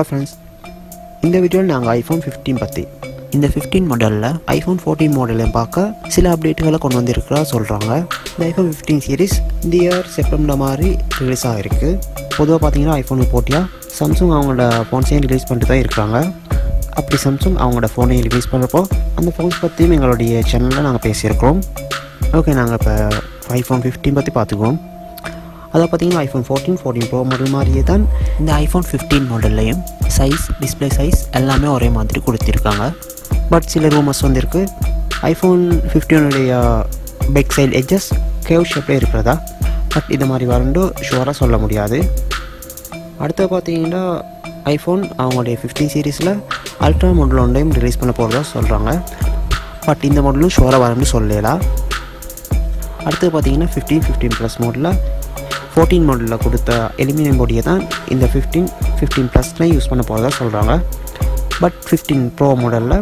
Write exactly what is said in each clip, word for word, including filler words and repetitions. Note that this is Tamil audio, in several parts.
ஹலோ ஃப்ரெண்ட்ஸ், இந்த வீடியோவில் நாங்கள் ஐஃபோன் ஃபிஃப்டீன் பற்றி இந்த ஃபிஃப்டீன் மாடலில் ஐஃபோன் ஃபோர்டீன் மாடலையும் பார்க்க சில அப்டேட்டுகளை கொண்டு வந்திருக்கிறதா சொல்கிறாங்க. இந்த ஐஃபோன் ஃபிஃப்டீன் சீரிஸ் இந்த இயர் செப்டம்பர் மாதிரி ரிலீஸ் ஆகிருக்கு. பொதுவாக பார்த்தீங்கன்னா ஐஃபோன் போட்டியாக சாம்சங் அவங்களோட ஃபோன்ஸையும் ரிலீஸ் பண்ணிட்டு தான் இருக்கிறாங்க. அப்படி சாம்சங் அவங்களோட ஃபோனையும் ரிலீஸ் பண்ணுறப்போ அந்த ஃபோன்ஸ் பற்றியும் எங்களுடைய சேனலில் நாங்கள் பேசியிருக்கிறோம். ஓகே, நாங்கள் இப்போ ஐஃபோன் ஃபிஃப்டீன் பற்றி பார்த்துக்குவோம். அதை பார்த்தீங்கன்னா iPhone fourteen fourteen pro model மாதிரியே தான் இந்த ஐஃபோன் ஃபிஃப்டீன் மாடல்லையும் சைஸ், டிஸ்பிளே சைஸ் எல்லாமே ஒரே மாதிரி கொடுத்துருக்காங்க. பட் சில ரூமர்ஸ் வந்துருக்கு ஐஃபோன் ஃபிஃப்டீனுடைய பேக் சைட் எட்ஜஸ் கேவ் ஷேப்பில் இருக்கிறதா. பட் இது மாதிரி வரண்டு ஷுவராக சொல்ல முடியாது. அடுத்து பார்த்தீங்கன்னா ஐஃபோன் அவங்களுடைய ஃபிஃப்டீன் சீரீஸில் அல்ட்ரா மாடல் ஒன்றையும் ரிலீஸ் பண்ண போகிறதா சொல்கிறாங்க. பட் இந்த மாடலும் ஷுவராக வரண்டு சொல்லலாம். அடுத்து பார்த்தீங்கன்னா ஃபிஃப்டீன் ஃபிஃப்டீன் ப்ளஸ் மாடலில் ஃபோர்டீன் மாடலில் கொடுத்த எலுமினியம் பாடியை தான் இந்த ஃபிஃப்டீன் ஃபிஃப்டீன் ப்ளஸ்லாம் யூஸ் பண்ண போகிறதா சொல்கிறாங்க. பட் ஃபிஃப்டீன் ப்ரோ மாடலில்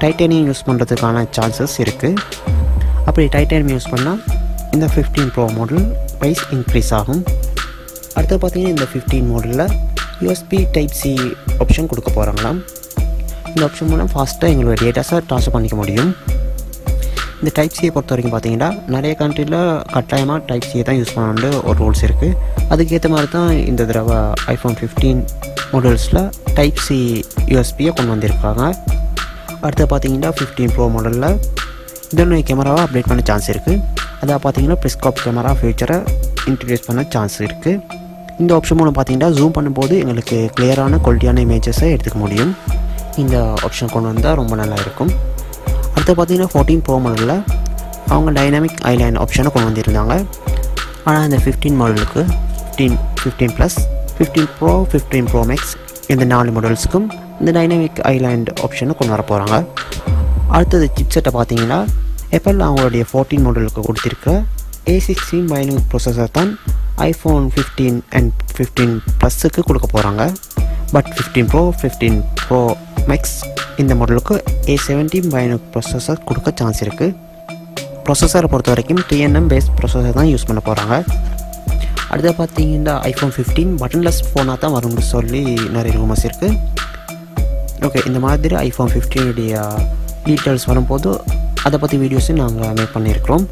டைட்டானியம் யூஸ் பண்ணுறதுக்கான சான்சஸ் இருக்குது. அப்படி டைட்டானியம் யூஸ் பண்ணால் இந்த fifteen pro model price increase ஆகும். அடுத்து பார்த்திங்கன்னா இந்த ஃபிஃப்டீன் மாடலில் யூஎஸ்பி டைப் சி ஆப்ஷன் கொடுக்க போகிறாங்களாம். இந்த ஆப்ஷன் மூலம் ஃபாஸ்ட்டாக எங்களுடைய டேட்டாஸை ட்ரான்ஸ்ஃபர் பண்ணிக்க முடியும். இந்த டைப் சியை பொறுத்த வரைக்கும் பார்த்தீங்கன்னா நிறைய கண்ட்ரியில் கட்டாயமாக டைப் சியை தான் யூஸ் பண்ணணுன்னு ஒரு ரூல்ஸ் இருக்குது. அதுக்கேற்ற மாதிரி தான் இந்த தடவை ஐஃபோன் ஃபிஃப்டீன் மாடல்ஸில் டைப் சி யூஎஸ்பியை கொண்டு வந்திருக்காங்க. அடுத்து பார்த்தீங்கன்னா ஃபிஃப்டீன் ப்ரோ மாடலில் இன்னொன்று கேமராவை அப்டேட் பண்ண சான்ஸ் இருக்குது. அதை பார்த்தீங்கன்னா பிரிஸ்காப் கேமரா ஃபியூச்சரை இன்ட்ரடியூஸ் பண்ண சான்ஸ் இருக்குது. இந்த ஆப்ஷன் மூலம் பார்த்தீங்கன்னா ஜூம் பண்ணும்போது எங்களுக்கு கிளியரான குவாலிட்டியான இமேஜஸை எடுத்துக்க முடியும். இந்த ஆப்ஷன் கொண்டு வந்தால் ரொம்ப நல்லா இருக்கும். அடுத்து பார்த்தீங்கன்னா ஃபோர்டீன் ப்ரோ மாடலில் அவங்க டைனாமிக் ஐலைன் ஆப்ஷனை கொண்டு வந்திருந்தாங்க. ஆனால் இந்த ஃபிஃப்டீன் மாடலுக்கு fifteen fifteen plus fifteen pro fifteen pro max இந்த நாலு மாடல்ஸுக்கும் இந்த டைனாமிக் ஐலைண்ட் ஆப்ஷனை கொண்டு வர போகிறாங்க. அடுத்தது சிப்செட்டை பார்த்தீங்கன்னா Apple அவங்களுடைய ஃபோர்டீன் மாடலுக்கு கொடுத்துருக்க ஏ சிக்ஸ்டீன் பயோனிக் ப்ரொசஸர் தான் ஐஃபோன் ஃபிஃப்டீன் அண்ட் ஃபிஃப்டீன் ப்ளஸுக்கு கொடுக்க போகிறாங்க. But fifteen pro fifteen pro max இந்த மாடலுக்கு ஏ செவன்டீன் பயோனிக் ப்ரொசஸர் கொடுக்க சான்ஸ் இருக்குது. ப்ரொசஸரை பொறுத்த வரைக்கும் டிஎன்எம் பேஸ்ட் ப்ரொசஸர் தான் யூஸ் பண்ண போகிறாங்க. அடுத்து பார்த்தீங்கன்னா ஐஃபோன் ஃபிஃப்டீன் பட்டன்லெஸ் ஃபோனாக தான் வரும்னு சொல்லி நிறைய ரூமர்ஸ் இருக்குது. ஓகே, இந்த மாதிரி ஐஃபோன் ஃபிஃப்டீனுடைய டீட்டெயில்ஸ் வரும்போது அதை பற்றி வீடியோஸும் நாங்கள் மேக் பண்ணியிருக்கிறோம்.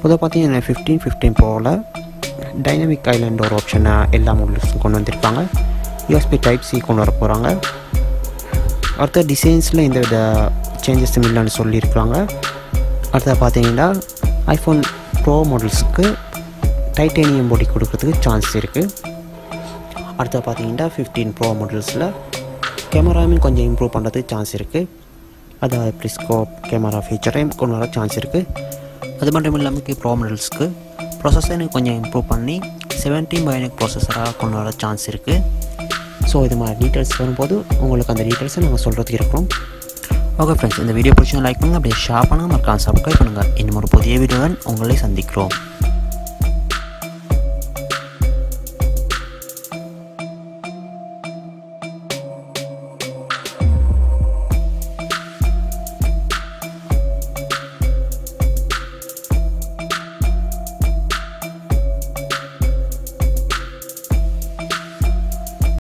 பொதுவாக பார்த்தீங்கன்னா ஃபிஃப்டீன் ஃபிஃப்டீன் ப்ரோவில் டைனமிக் ஐலாண்ட் ஒரு ஆப்ஷனை எல்லா மாடல்ஸும் கொண்டு வந்திருப்பாங்க. யூஎஸ்பி டைப் சி கொண்டு வர போகிறாங்க. அடுத்த டிசைன்ஸில் இந்த வித சேஞ்சஸ் இல்லைன்னு சொல்லியிருக்கிறாங்க. அடுத்த பார்த்தீங்கன்னா ஐஃபோன் ப்ரோ மாடல்ஸுக்கு டைட்டானியம் பாடி கொடுக்கறதுக்கு சான்ஸ் இருக்குது. அடுத்த பார்த்தீங்கன்னா ஃபிஃப்டீன் ப்ரோ மாடல்ஸில் கேமராவையும் கொஞ்சம் இம்ப்ரூவ் பண்ணுறதுக்கு சான்ஸ் இருக்குது. அதாவது பிரிஸ்கோப் கேமரா ஃபீச்சரையும் கொண்டு வர சான்ஸ் இருக்குது. அது மட்டும் இல்லாமல் ப்ரோ மாடல்ஸுக்கு ப்ரொசஸரையும் கொஞ்சம் இம்ப்ரூவ் பண்ணி செவன்டீன் பயோனிக் ப்ரொசஸராக கொண்டு வர சான்ஸ் இருக்குது. ஸோ இது மாதிரி டீட்டெயில்ஸ் வரும்போது உங்களுக்கு அந்த டீட்டெயில்ஸை நாங்கள் சொல்கிறதுக்கு இருக்கிறோம். ஓகே ஃப்ரெண்ட்ஸ், இந்த வீடியோ பிடிச்சா லைக் பண்ணுங்கள், அப்படியே ஷேர் பண்ணுங்கள், மறக்காமல் சப்ஸ்கிரைப் பண்ணுங்கள். இன்னும் ஒரு புதிய வீடியோவை உங்களை சந்திக்கிறோம்.